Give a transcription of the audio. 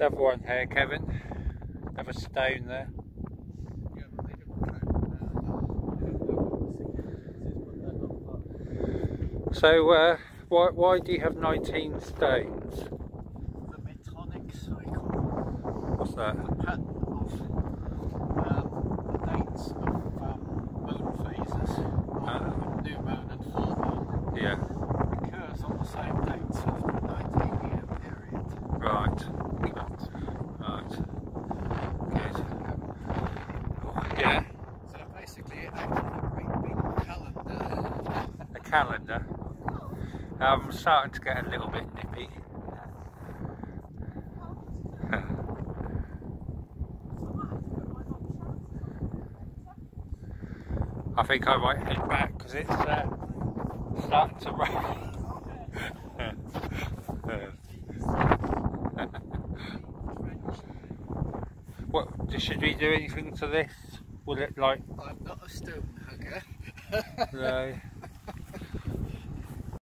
Another one here, Kevin. Another stone there. So why do you have 19 stones? The Metonic cycle. What's that? The pattern of the dates of lunar phases, new moon and full moon. Yeah. Occurs on the same dates of the 19-year period. Right. Right. Good. Yeah. So basically, it acts as a great big calendar. A calendar. I'm starting to get a little bit nippy. I think I might head back because it's starting to rain. What, should we do anything to this? Will it like... I'm not a stone hugger. No.